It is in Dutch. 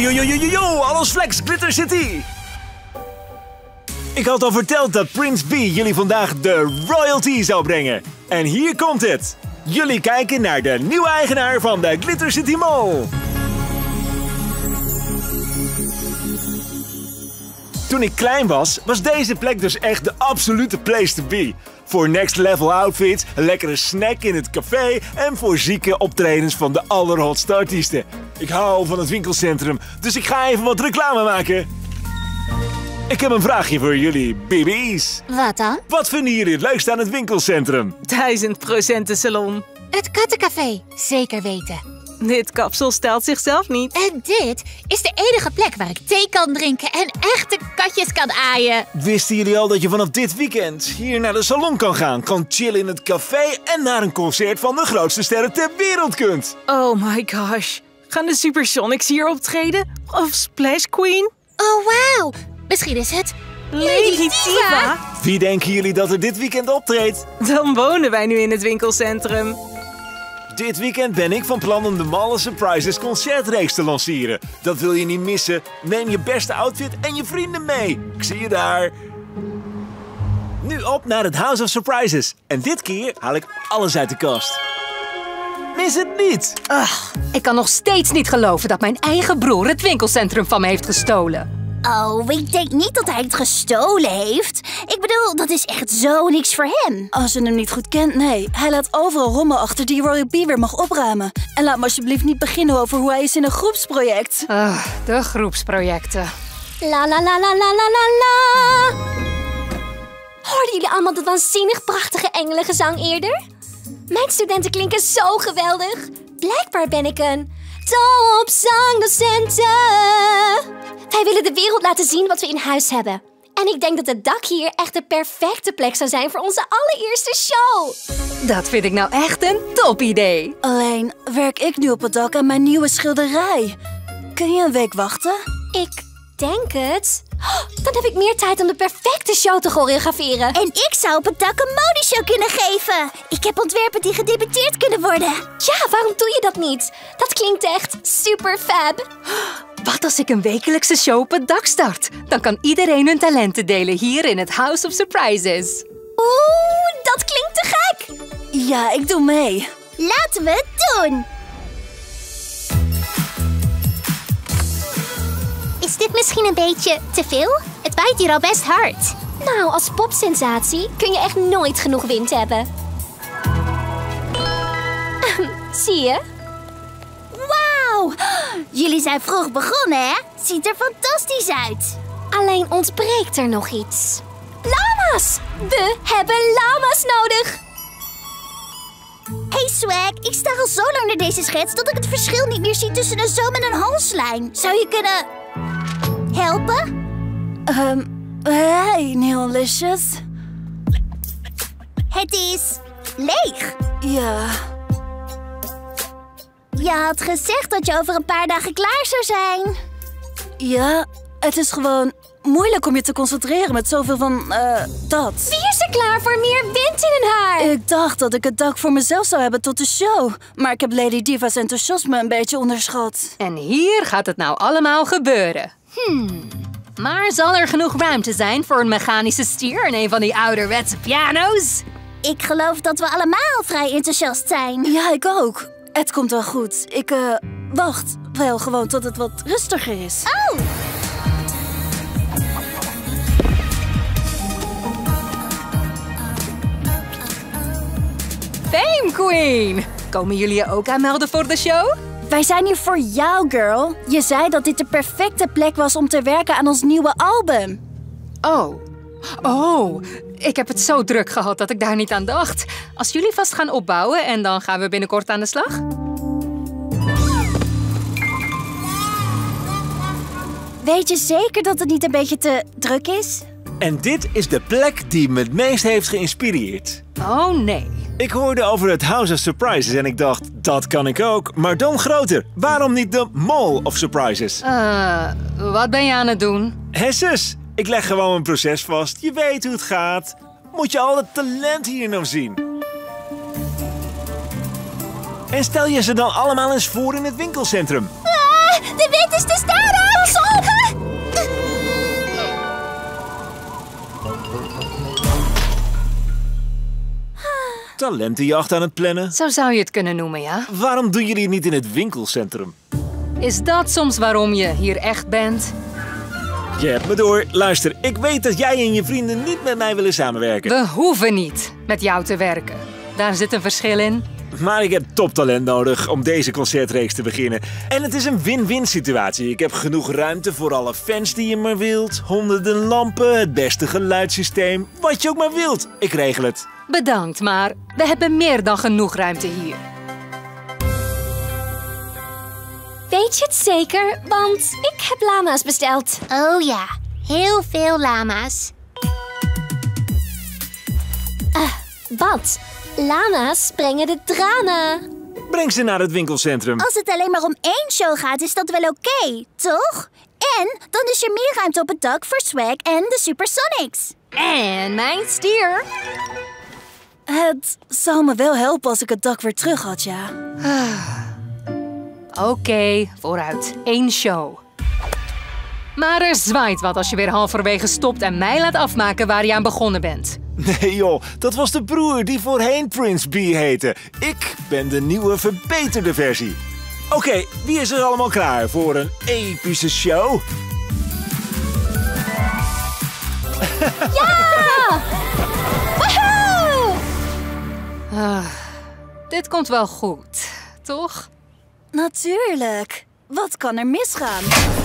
Yo, alles flex, Glitter City! Ik had al verteld dat Prince Bee jullie vandaag de royalty zou brengen. En hier komt het! Jullie kijken naar de nieuwe eigenaar van de Glitter City Mall. Toen ik klein was, was deze plek dus echt de absolute place to be. Voor next level outfits, een lekkere snack in het café en voor zieke optredens van de allerhotste artiesten. Ik hou van het winkelcentrum, dus ik ga even wat reclame maken. Ik heb een vraagje voor jullie, baby's. Wat dan? Wat vinden jullie het leukst aan het winkelcentrum? 1000% de salon. Het kattencafé, zeker weten. Dit kapsel stelt zichzelf niet. En dit is de enige plek waar ik thee kan drinken en echte katjes kan aaien. Wisten jullie al dat je vanaf dit weekend hier naar de salon kan gaan, kan chillen in het café en naar een concert van de grootste sterren ter wereld kunt? Oh my gosh. Gaan de Supersonics hier optreden? Of Splash Queen? Oh wauw. Misschien is het Lady Diva. Wie denken jullie dat er dit weekend optreedt? Dan wonen wij nu in het winkelcentrum. Dit weekend ben ik van plan om de Malle Surprises Concertreeks te lanceren. Dat wil je niet missen. Neem je beste outfit en je vrienden mee. Ik zie je daar. Nu op naar het House of Surprises. En dit keer haal ik alles uit de kast. Mis het niet. Ach, ik kan nog steeds niet geloven dat mijn eigen broer het winkelcentrum van me heeft gestolen. Oh, ik denk niet dat hij het gestolen heeft. Ik bedoel, dat is echt zo niks voor hem. Als je hem niet goed kent, nee. Hij laat overal rommel achter die Royal Bee weer mag opruimen. En laat me alsjeblieft niet beginnen over hoe hij is in een groepsproject. De groepsprojecten. La la la la la la la la. Hoorden jullie allemaal dat waanzinnig prachtige engelengezang eerder? Mijn studenten klinken zo geweldig. Blijkbaar ben ik een topzangdocenten. Wij willen de wereld laten zien wat we in huis hebben. En ik denk dat het dak hier echt de perfecte plek zou zijn voor onze allereerste show. Dat vind ik nou echt een top idee. Alleen werk ik nu op het dak aan mijn nieuwe schilderij. Kun je een week wachten? Ik denk het. Dan heb ik meer tijd om de perfecte show te choreograferen. En ik zou op het dak een modeshow kunnen geven. Ik heb ontwerpen die gedebuteerd kunnen worden. Ja, waarom doe je dat niet? Dat klinkt echt super fab. Wat als ik een wekelijkse show op het dak start? Dan kan iedereen hun talenten delen hier in het House of Surprises. Oeh, dat klinkt te gek! Ja, ik doe mee. Laten we het doen! Is dit misschien een beetje te veel? Het waait hier al best hard. Nou, als popsensatie kun je echt nooit genoeg wind hebben. Zie je? Wauw! Jullie zijn vroeg begonnen, hè? Ziet er fantastisch uit. Alleen ontbreekt er nog iets. Lama's! We hebben lama's nodig! Hey Swag, ik sta al zo lang naar deze schets dat ik het verschil niet meer zie tussen een zoom en een halslijn. Zou je kunnen helpen? Hey, Nealicious. Het is leeg. Ja. Je had gezegd dat je over een paar dagen klaar zou zijn. Ja, het is gewoon moeilijk om je te concentreren met zoveel van dat. Wie is er klaar voor meer wind in hun haar? Ik dacht dat ik het dak voor mezelf zou hebben tot de show. Maar ik heb Lady Diva's enthousiasme een beetje onderschat. En hier gaat het nou allemaal gebeuren. Maar zal er genoeg ruimte zijn voor een mechanische stier en een van die ouderwetse piano's? Ik geloof dat we allemaal vrij enthousiast zijn. Ja, ik ook. Het komt wel goed. Ik wacht wel gewoon tot het wat rustiger is. Oh! Fame Queen! Komen jullie je ook aanmelden voor de show? Wij zijn hier voor jou, girl. Je zei dat dit de perfecte plek was om te werken aan ons nieuwe album. Oh, ik heb het zo druk gehad dat ik daar niet aan dacht. Als jullie vast gaan opbouwen en dan gaan we binnenkort aan de slag. Weet je zeker dat het niet een beetje te druk is? En dit is de plek die me het meest heeft geïnspireerd. Oh nee. Ik hoorde over het House of Surprises en ik dacht, dat kan ik ook, maar dan groter. Waarom niet de Malle of Surprises? Wat ben je aan het doen? Hé zus, ik leg gewoon een proces vast. Je weet hoe het gaat. Moet je al het talent hier nou zien. En stel je ze dan allemaal eens voor in het winkelcentrum. Ah, De wind is te sterk! Pas op! Talentenjacht aan het plannen? Zo zou je het kunnen noemen, ja. Waarom doen jullie het niet in het winkelcentrum? Is dat soms waarom je hier echt bent? Je hebt me door. Luister, ik weet dat jij en je vrienden niet met mij willen samenwerken. We hoeven niet met jou te werken. Daar zit een verschil in. Maar ik heb toptalent nodig om deze concertreeks te beginnen. En het is een win-win situatie. Ik heb genoeg ruimte voor alle fans die je maar wilt. Honderden lampen, het beste geluidssysteem. Wat je ook maar wilt. Ik regel het. Bedankt, maar we hebben meer dan genoeg ruimte hier. Weet je het zeker? Want ik heb lama's besteld. Oh ja, heel veel lama's. Wat? Lama's brengen de tranen. Breng ze naar het winkelcentrum. Als het alleen maar om één show gaat, is dat wel oké, toch? En dan is er meer ruimte op het dak voor Swag en de Supersonics. En mijn stier. Het zou me wel helpen als ik het dak weer terug had, ja. Oké, vooruit. Eén show. Maar er zwaait wat als je weer halverwege stopt en mij laat afmaken waar je aan begonnen bent. Nee joh, dat was de broer die voorheen Prince Bee heette. Ik ben de nieuwe, verbeterde versie. Oké, wie is er allemaal klaar voor een epische show? Ja! Woehoe! Dit komt wel goed, toch? Natuurlijk. Wat kan er misgaan?